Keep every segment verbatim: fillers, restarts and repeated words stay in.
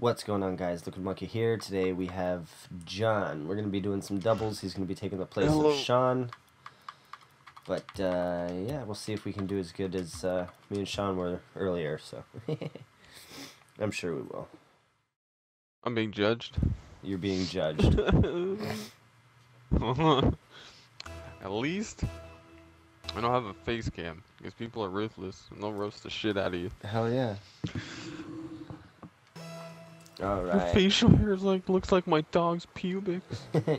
What's going on, guys? Liquid Monkey here. Today we have John. We're going to be doing some doubles. He's going to be taking the place Hello. of Sean. But, uh, yeah, we'll see if we can do as good as uh, me and Sean were earlier, so. I'm sure we will. I'm being judged. You're being judged. At least I don't have a face cam, because people are ruthless, and they'll roast the shit out of you. Hell yeah. Alright. Your facial hair is like, looks like my dog's pubic.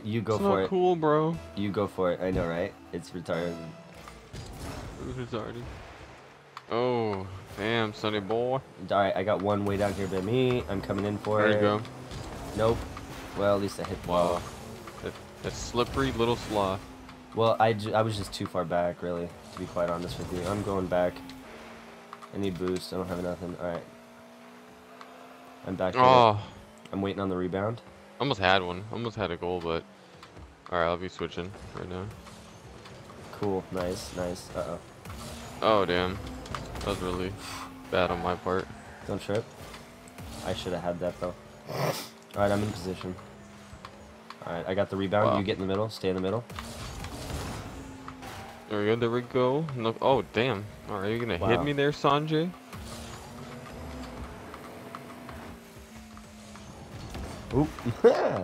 You go it's for it. It's not cool, bro. You go for it. I know, right? It's retarded. It's retarded. Oh, damn, Sonny boy. Alright, I got one way down here by me. I'm coming in for there it. There you go. Nope. Well, at least I hit the wow. ball. A, a slippery little sloth. Well, I, j I was just too far back, really, to be quite honest with you. I'm going back. I need boost. I don't have nothing. Alright. I'm back there. Oh. I'm waiting on the rebound. Almost had one. Almost had a goal, but... Alright, I'll be switching right now. Cool. Nice. Nice. Uh-oh. Oh, damn. That was really bad on my part. Don't trip. I should have had that, though. Alright, I'm in position. Alright, I got the rebound. Wow. You get in the middle. Stay in the middle. There we go. There we go. No, oh, damn. Alright, you're going to wow. hit me there, Sanjay? Oop.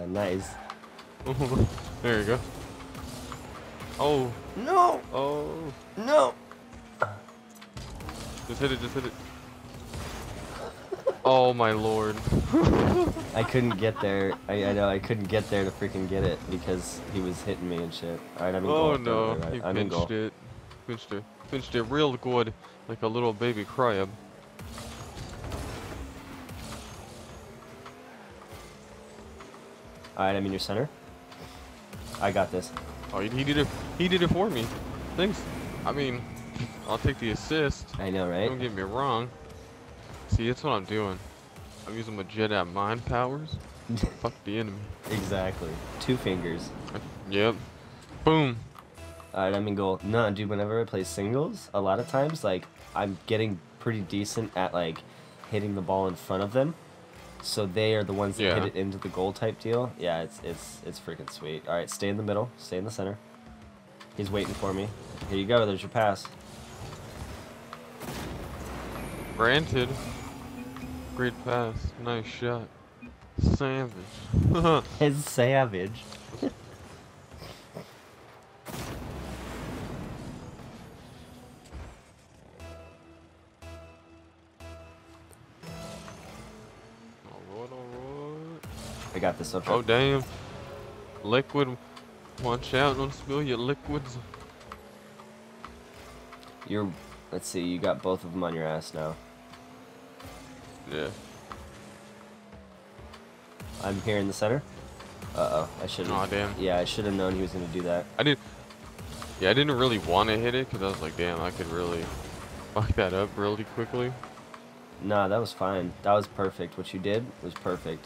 Nice. There you go. Oh. No. Oh. No. Just hit it. Just hit it. Oh my lord. I couldn't get there. I, I know. I couldn't get there to freaking get it because he was hitting me and shit. All right. I'm in goal. Oh no. Right. He I'm pinched in it. Pinched it. Pinched it real good, like a little baby crab. Alright, I'm in your center. I got this. Oh, he did it. He did it for me. Thanks. I mean, I'll take the assist. I know, right? Don't get me wrong. See, that's what I'm doing. I'm using my Jedi mind powers. Fuck the enemy. Exactly. Two fingers. Yep. Boom. Alright, I'm in goal. No, dude, whenever I play singles, a lot of times, like, I'm getting pretty decent at, like, hitting the ball in front of them. So they are the ones that yeah. hit it into the goal type deal. Yeah, it's it's it's freaking sweet. All right, stay in the middle, stay in the center. He's waiting for me. Here you go. There's your pass. Granted. Great pass. Nice shot. Savage. It's savage. I got this up. Oh damn! Liquid, watch out! Don't spill your liquids. You're. Let's see. You got both of them on your ass now. Yeah. I'm here in the center. Uh oh. I should. Oh damn. Yeah, I should have known he was gonna do that. I did. Yeah, I didn't really want to hit it because I was like, damn, I could really fuck that up really quickly. Nah, that was fine. That was perfect. What you did was perfect.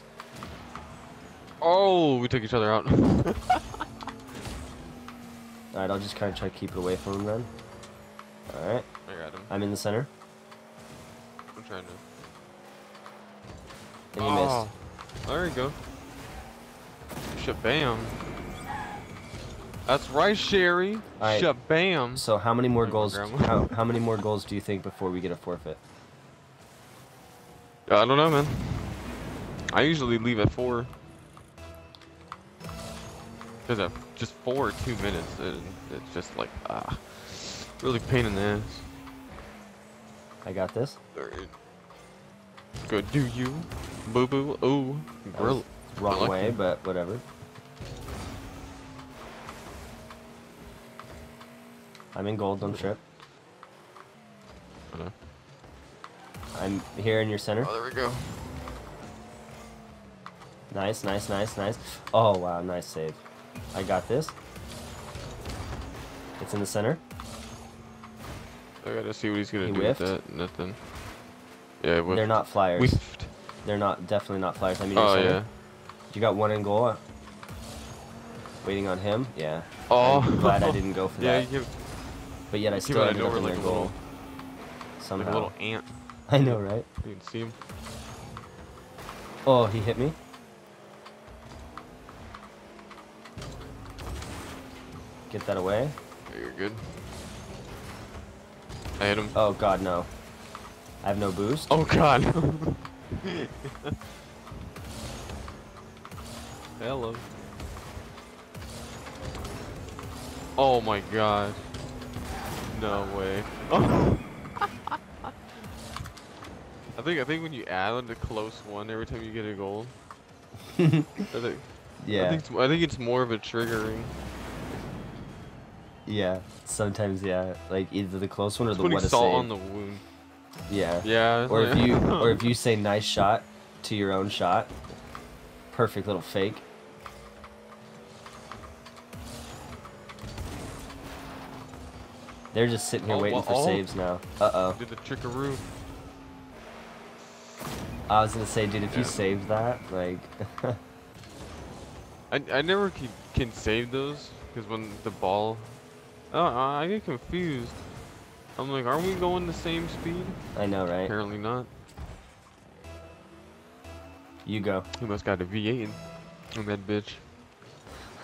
Oh, we took each other out. Alright, I'll just kind of try to keep it away from him then. Alright. I got him. I'm in the center. I'm trying to. And you oh, missed. There you go. Shabam. That's right, Sherry. Right. Shabam. So how many more goals how, how many more goals do you think before we get a forfeit? I don't know, man. I usually leave at four. Because just four or two minutes, it, it's just like, ah, really pain in the ass. I got this. Go do you, boo boo, ooh. Grill. Wrong way, but whatever. I'm in gold, don't trip. I know. I'm here in your center. Oh, there we go. Nice, nice, nice, nice. Oh, wow, nice save. I got this. It's in the center. I gotta see what he's gonna he do whiffed. with that. Nothing. Yeah, they're not flyers. Whiffed. They're not definitely not flyers. I mean, oh yeah. You got one in goal. Waiting on him. Yeah. Oh. I'm glad I didn't go for yeah, that. You give, but yet I still ended up in like their goal. Little, somehow. Like a little ant. I know, right? You can see him. Oh, he hit me. Get that away. You're good. I hit him. Oh god, no. I have no boost. Oh god. Hello. Oh my god. No way. Oh. I think I think when you add on to close one every time you get a goal. I think, yeah. I think, it's, I think it's more of a triggering. Yeah. Sometimes, yeah. Like either the close one or the what to save. On the wound. Yeah. Yeah. Or yeah. if you or if you say nice shot to your own shot. Perfect little fake. They're just sitting here oh, waiting well, for oh. saves now. Uh oh. Did the trickaroo. I was gonna say, dude, if yeah. you save that, like. I I never can, can save those because when the ball, oh I get confused. I'm like, aren't we going the same speed? I know, right? Apparently not. You go. You must got a V eight in that bitch.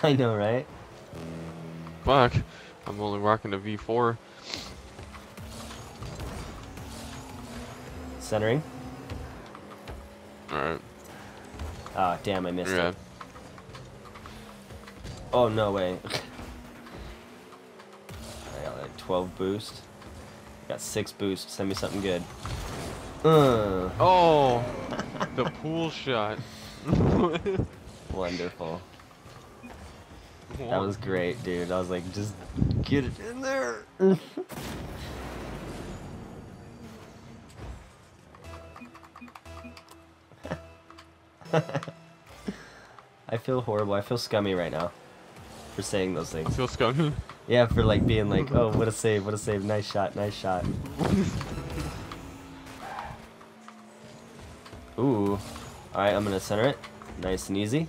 I know, right? Fuck. I'm only rocking a V four. Centering. Alright. Ah, damn, I missed yeah. it. Oh, no way. I got like twelve boost. Got six boost. Send me something good. Uh. Oh! The pool shot. Wonderful. That was great, dude. I was like, just get it in there. I feel horrible. I feel scummy right now for saying those things. I feel scummy? Yeah, for like being like, oh, what a save, what a save. Nice shot, nice shot. Ooh. Alright, I'm gonna center it. Nice and easy.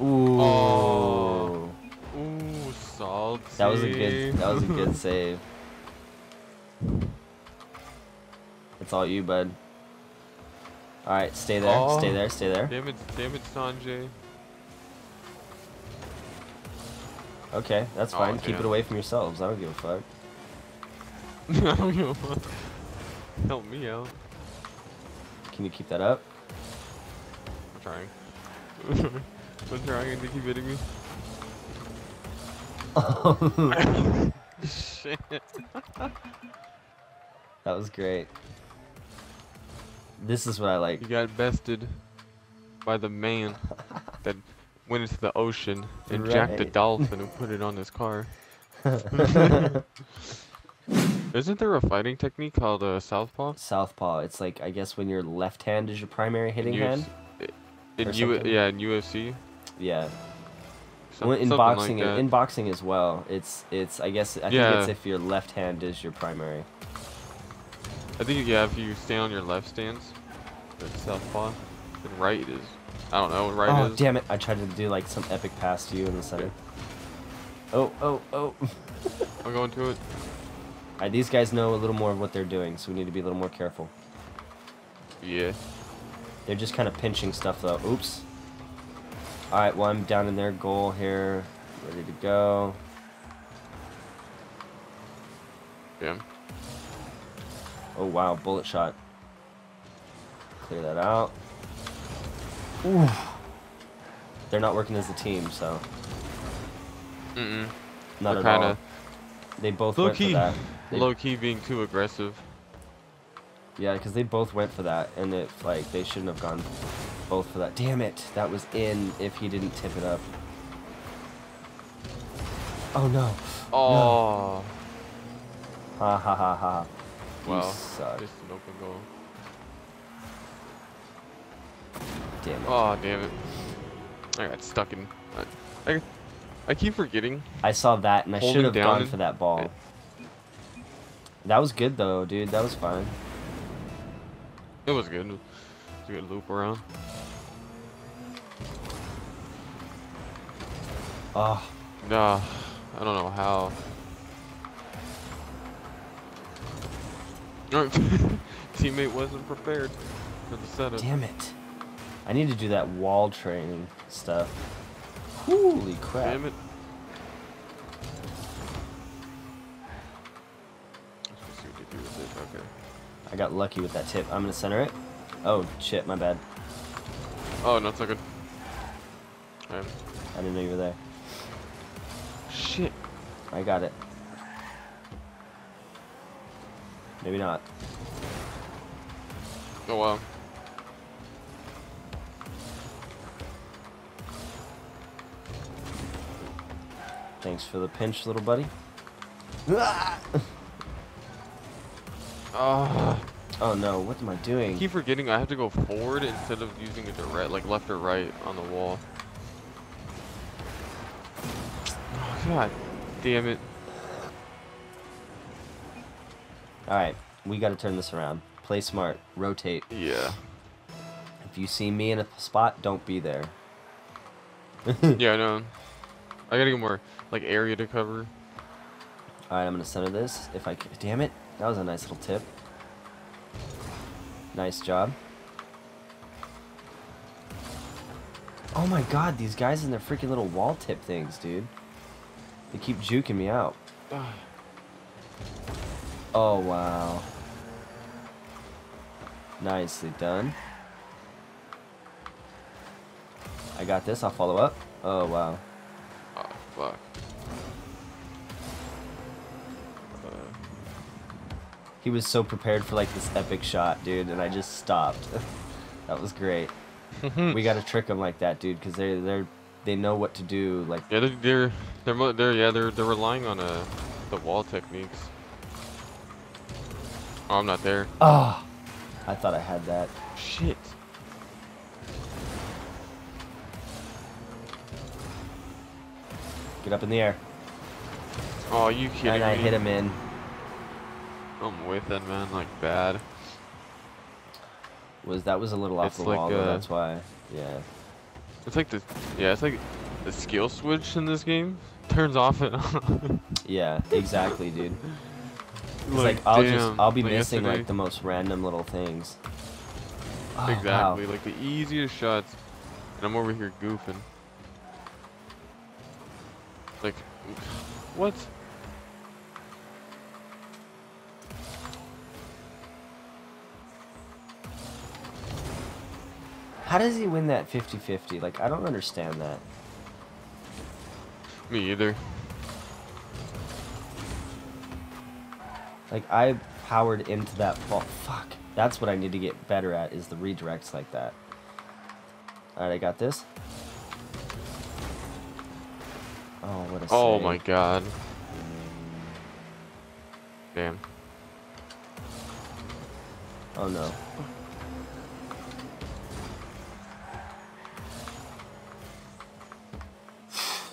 Ooh. Oh. Ooh, salty. That was a good that was a good save. It's all you, bud. Alright, stay there, oh. stay there, stay there. Damn it, damn it, Sanjay. Okay, that's fine. Oh, keep it away from yourselves. I don't give a fuck. I don't give a fuck. Help me out. Can you keep that up? I'm trying. I'm trying and they keep hitting me. Oh. Shit. That was great. This is what I like. You got bested by the man that went into the ocean and right. jacked a dolphin and put it on his car. Isn't there a fighting technique called uh, southpaw? Southpaw. It's like, I guess when your left hand is your primary hitting hand. In U yeah, in U F C. Yeah. Some, well, in boxing, like in boxing as well. It's it's. I guess I yeah. think it's if your left hand is your primary. I think yeah, if you stay on your left stance, that's southpaw. Then right is. I don't know what right oh, is. Oh damn it! I tried to do like some epic pass to you in the center. Yeah. Oh oh oh. I'm going to it. Alright, these guys know a little more of what they're doing, so we need to be a little more careful. Yeah. They're just kind of pinching stuff, though. Oops. Alright, well, I'm down in their goal here. Ready to go. Yeah. Oh, wow. Bullet shot. Clear that out. Ooh. They're not working as a team, so. Mm-mm. Not they're at kinda... all. They both went for that. They... Low key being too aggressive. Yeah, because they both went for that, and it like they shouldn't have gone both for that. Damn it! That was in if he didn't tip it up. Oh no! Oh! No. Ha ha ha ha! Wow! You suck. Just an open goal. Damn it! Oh damn it! I got stuck in. I. I... I keep forgetting. I saw that, and I should have gone for that ball. That was good, though, dude. That was fine. It was good. It was a good loop around. Oh. Nah. I don't know how. Teammate wasn't prepared for the setup. Damn it. I need to do that wall training stuff. Holy crap. Damn it. Let's see what you do with it. Okay. I got lucky with that tip. I'm going to center it. Oh, shit. My bad. Oh, no, it's not good. All right. I didn't know you were there. Shit. I got it. Maybe not. Oh, wow. Thanks for the pinch, little buddy. Ah! Oh. Oh no, what am I doing? I keep forgetting I have to go forward instead of using it to right, like left or right on the wall. Oh, God damn it. Alright, we gotta turn this around. Play smart. Rotate. Yeah. If you see me in a spot, don't be there. Yeah, I know. I gotta get more, like, area to cover. Alright, I'm gonna center this. If I can. Damn it. That was a nice little tip. Nice job. Oh my god, these guys and their freaking little wall tip things, dude. They keep juking me out. Oh, wow. Nicely done. I got this. I'll follow up. Oh, wow. Oh, fuck. Uh. He was so prepared for, like, this epic shot, dude, and I just stopped. That was great. We got to trick them like that, dude, because they're, they're, they know what to do. Like, yeah, they're, they're, they're, yeah, they're, they're relying on uh, the wall techniques. Oh, I'm not there. Oh, I thought I had that. Shit. Get up in the air. Oh, you kidding and me? And I hit him in. I'm with that man, like bad. Was that was a little off it's the like wall? A, though, that's why. Yeah. It's like the yeah, it's like the skill switch in this game turns off and on. Yeah, exactly, dude. Like, like I'll damn, just I'll be like missing yesterday. Like the most random little things. Oh, exactly, wow. Like the easiest shots, and I'm over here goofing. Like, what? How does he win that fifty fifty? Like, I don't understand that. Me either. Like, I powered into that ball. Fuck. That's what I need to get better at, is the redirects like that. Alright, I got this. Oh, what a oh, save. My God. Damn. Oh, no.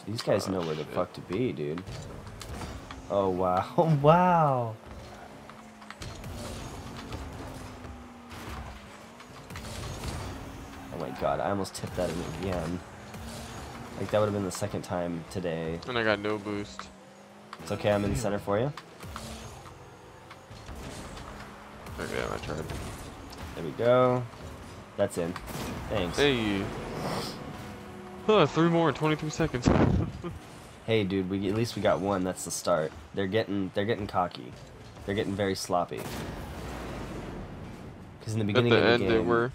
These guys oh, know where shit. The fuck to be, dude. Oh, wow. Wow. God, I almost tipped that in again. Like, that would have been the second time today. And I got no boost. It's okay, I'm in the center for you. Okay, I tried. There we go. That's in. Thanks. Hey. Huh, three more in twenty-three seconds. Hey, dude, we at least we got one. That's the start. They're getting they're getting cocky. They're getting very sloppy. Because in the beginning at the of the end, game, they were.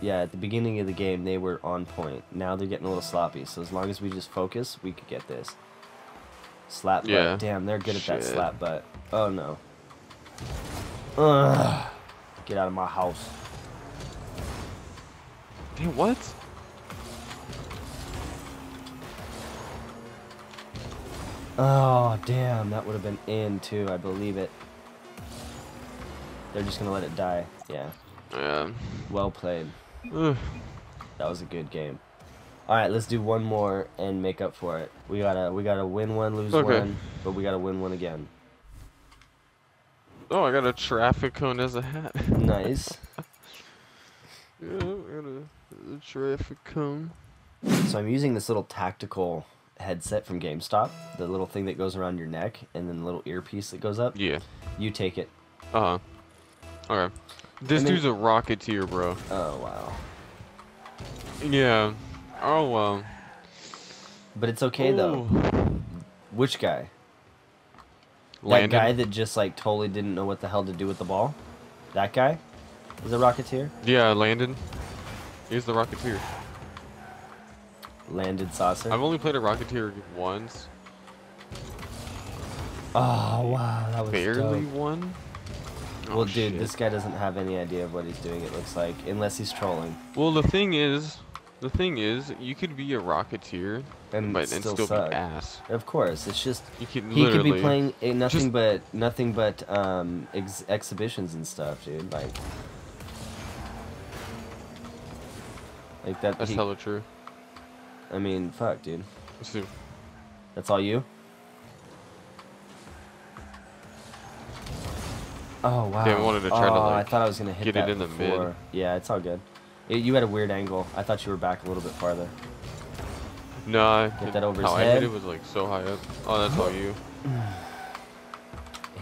Yeah, at the beginning of the game, they were on point. Now they're getting a little sloppy, so as long as we just focus, we could get this. Slap butt. Yeah. Damn, they're good at Shit. That slap butt. Oh, no. Ugh. Get out of my house. Dude, what? Oh, damn, that would have been in, too. I believe it. They're just going to let it die. Yeah. Yeah. Well played. Ugh. That was a good game. All right, let's do one more and make up for it. We gotta, we gotta win one, lose okay. one, but we gotta win one again. Oh, I got a traffic cone as a hat. Nice. Yeah, I got a, a traffic cone. So I'm using this little tactical headset from GameStop, the little thing that goes around your neck, and then the little earpiece that goes up. Yeah. You take it. Uh huh. Okay. This I mean, dude's a rocketeer, bro. Oh, wow. Yeah. Oh well. But it's okay. Ooh. Though. Which guy? Landon? That guy that just like totally didn't know what the hell to do with the ball. That guy is a Rocketeer. Yeah, Landon. He's the Rocketeer. Landon Sasser. I've only played a Rocketeer once. Oh wow, that was barely dope. One. Oh, well, dude, shit. This guy doesn't have any idea of what he's doing. It looks like, unless he's trolling. Well, the thing is, the thing is, you could be a Rocketeer and but, still, and still suck. Be ass. Of course, it's just you can he could be playing a nothing just, but nothing but um ex exhibitions and stuff, dude. Like, like that. That's he, hella true. I mean, fuck, dude. See. That's all you. Oh wow! Yeah, I wanted to try oh, to like. I thought I was gonna hit get that it in before. The mid. Yeah, it's all good. It, you had a weird angle. I thought you were back a little bit farther. No. Get it, that over his head. I hit it was like so high up. Oh, that's all you.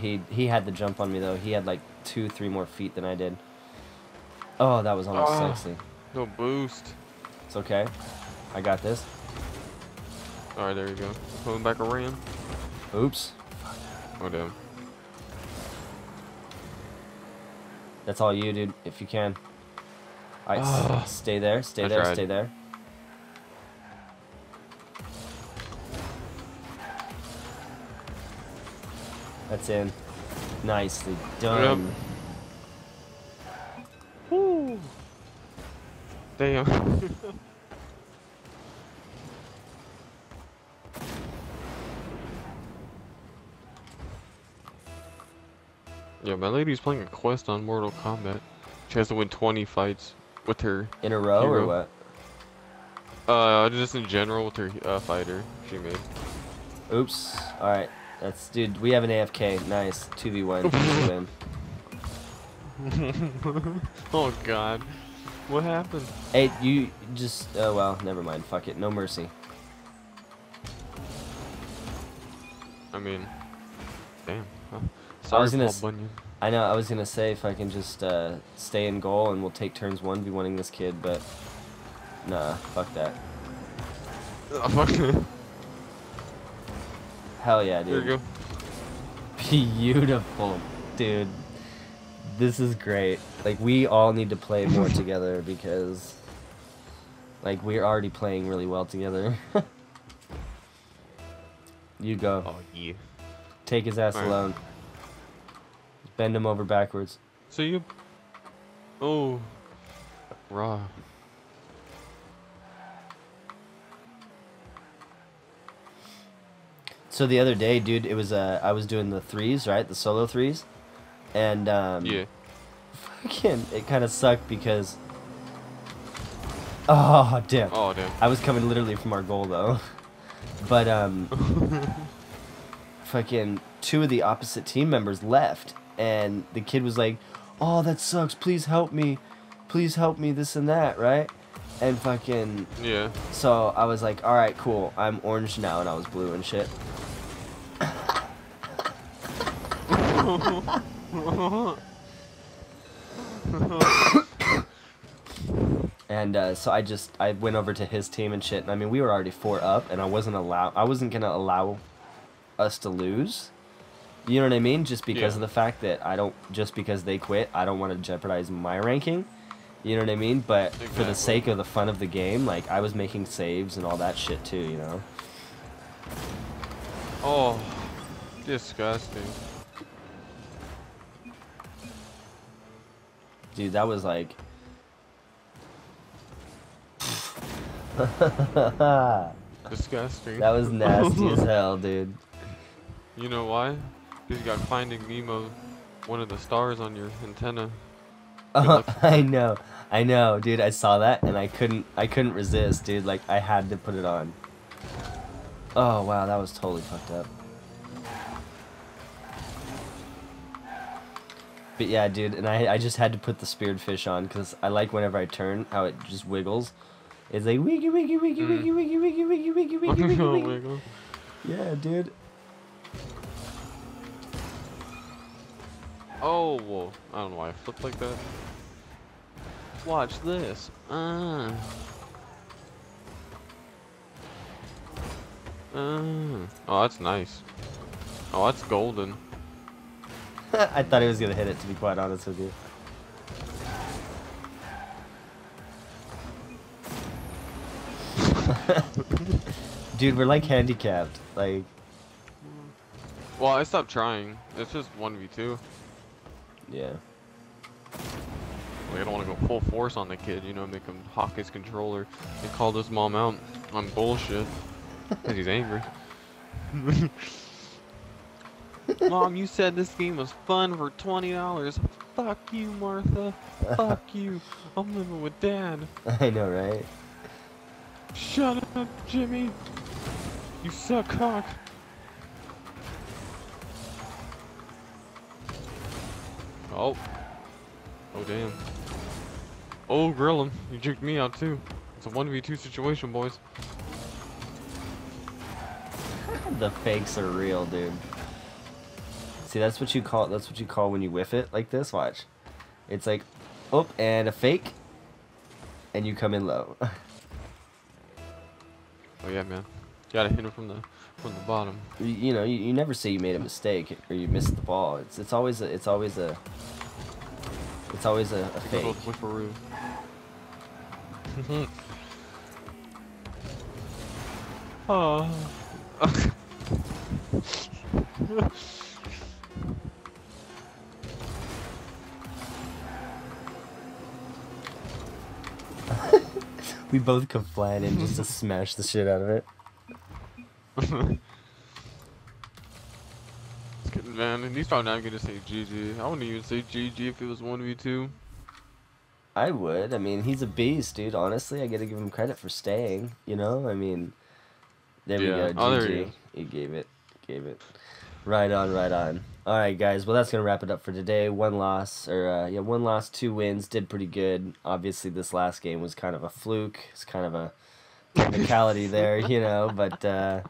He he had the jump on me though. He had like two, three more feet than I did. Oh, that was almost oh, sexy. No boost. It's okay. I got this. All right, there you go. Pulling back around. Oops. Oh damn. That's all you, dude, if you can. All right, oh, stay there, stay I there, tried. Stay there. That's in. Nicely done. Yep. Woo. Damn. Yeah, my lady's playing a quest on Mortal Kombat. She has to win twenty fights with her in a row hero. Or what? Uh, just in general with her uh, fighter she made. Oops. All right, that's dude. We have an A F K. Nice two v one. Oh God, what happened? Hey, you just. Oh uh, well, never mind. Fuck it. No mercy. I mean, damn. Huh. Sorry, I was gonna Paul Bunyan. I know, I was gonna say if I can just uh, stay in goal and we'll take turns one v one-ing this kid, but nah, fuck that. Oh, fuck it. Hell yeah, dude. There you go. Beautiful, dude. This is great. Like, we all need to play more together because, like, we're already playing really well together. You go. Oh, yeah. Take his ass all alone. Right. Bend him over backwards. So you... Oh. Raw. So the other day, dude, it was, uh, I was doing the threes, right? The solo threes. And, um... yeah. Fucking, it kind of sucked because... Oh, damn. Oh, damn. I was coming literally from our goal, though. But, um... fucking two of the opposite team members left. And the kid was like, oh, that sucks. Please help me. Please help me, this and that, right? And fucking... Yeah. So I was like, all right, cool. I'm orange now, and I was blue and shit. And uh, so I just... I went over to his team and shit. And I mean, we were already four up, and I wasn't allow... I wasn't going to allow us to lose. You know what I mean? Just because yeah. of the fact that I don't, just because they quit, I don't want to jeopardize my ranking. You know what I mean? But exactly. for the sake of the fun of the game, like, I was making saves and all that shit too, you know? Oh, disgusting. Dude, that was like... Disgusting. That was nasty as hell, dude. You know why? You got Finding Nemo, one of the stars on your antenna. Oh, I know, I know, dude. I saw that and I couldn't, I couldn't resist, dude. Like I had to put it on. Oh wow, that was totally fucked up. But yeah, dude, and I, I just had to put the speared fish on because I like whenever I turn how it just wiggles. It's like wiggy wiggy wiggy mm. wiggy wiggy wiggy wiggy wiggy wiggy wiggy. Oh, wiggle. Yeah, dude. Oh, whoa. I don't know why I flipped like that. Watch this. Uh. Uh, oh, that's nice. Oh, that's golden. I thought he was gonna hit it, to be quite honest with you. Dude, we're like handicapped. Like, well, I stopped trying. It's just one v two. Yeah. Like, I don't want to go full force on the kid, you know, make him hawk his controller and call this mom out on bullshit. Because he's angry. Mom, you said this game was fun for twenty dollars. Fuck you, Martha. Fuck you. I'm living with Dad. I know, right? Shut up, Jimmy. You suck cock. Oh. Oh, damn. Oh, grill him. You jerked me out, too. It's a one v two situation, boys. The fakes are real, dude. See, that's what you call that's what you call when you whiff it like this. Watch. It's like, oh, and a fake, and you come in low. Oh yeah, man. Gotta hit it from the from the bottom. You, you know, you, you never say you made a mistake or you missed the ball. It's it's always a, it's always a it's always a, a fake. Little whiffaroo. Oh. We both come flying in just to smash the shit out of it. Just kidding, man. And he's probably not gonna say G G. I wouldn't even say G G if it was one v two. I would. I mean, he's a beast, dude. Honestly, I gotta give him credit for staying. You know, I mean. There yeah. we go, oh, G G. There he gave it, gave it. Right on, right on. All right, guys. Well, that's gonna wrap it up for today. One loss, or uh, yeah, one loss, two wins. Did pretty good. Obviously, this last game was kind of a fluke. It's kind of a technicality there, you know. But uh,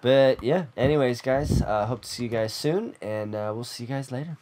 but yeah. Anyways, guys. Uh, hope to see you guys soon, and uh, we'll see you guys later.